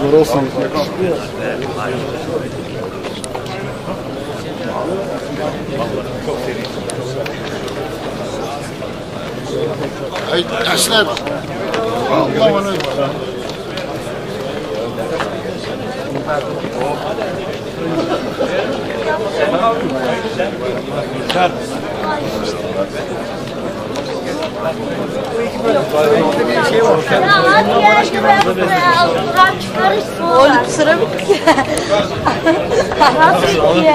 Zor olsun. Ay taşlar. Allah Allah. Oğlum sıra bitti ya. Nasıl bitti ya?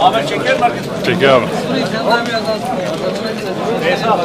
Ahmet çeker mi? Çeker abi. Neyse abi.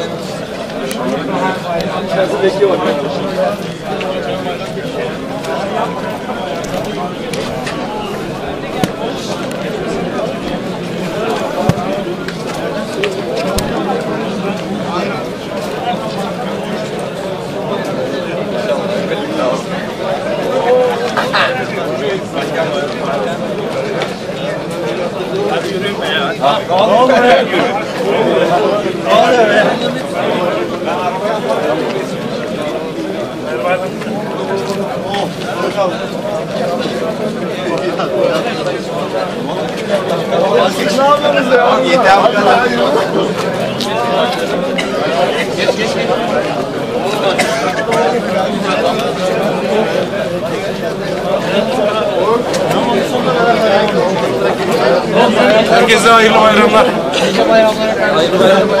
Herkese hayırlı bayramlar. Hayırlı bayramlar. Hayırlı bayramlar.